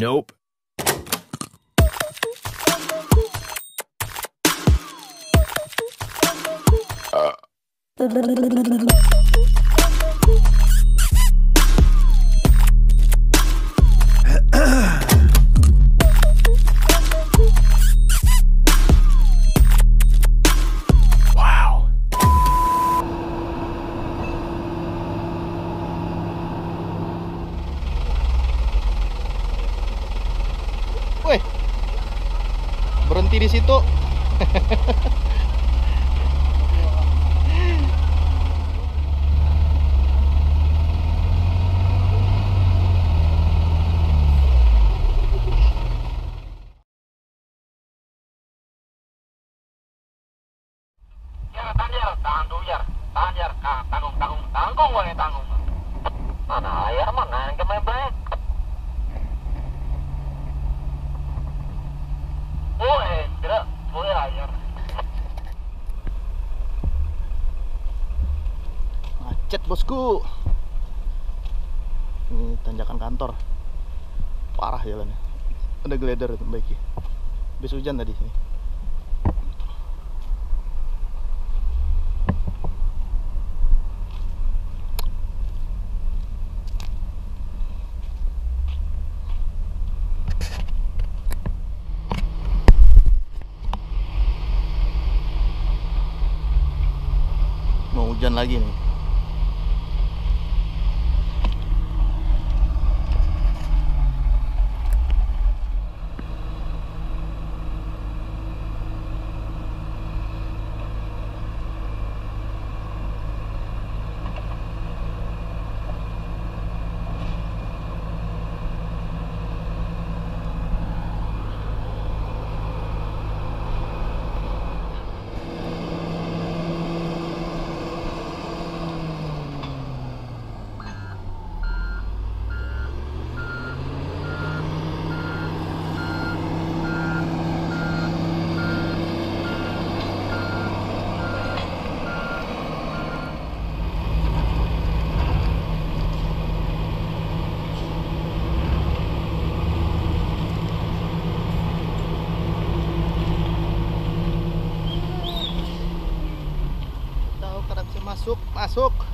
Nope. Berhenti di situ. Macet bosku, ini tanjakan kantor, parah jalannya. Ada glider itu baiknya. Habis hujan tadi sini. Mau hujan lagi nih. Masuk.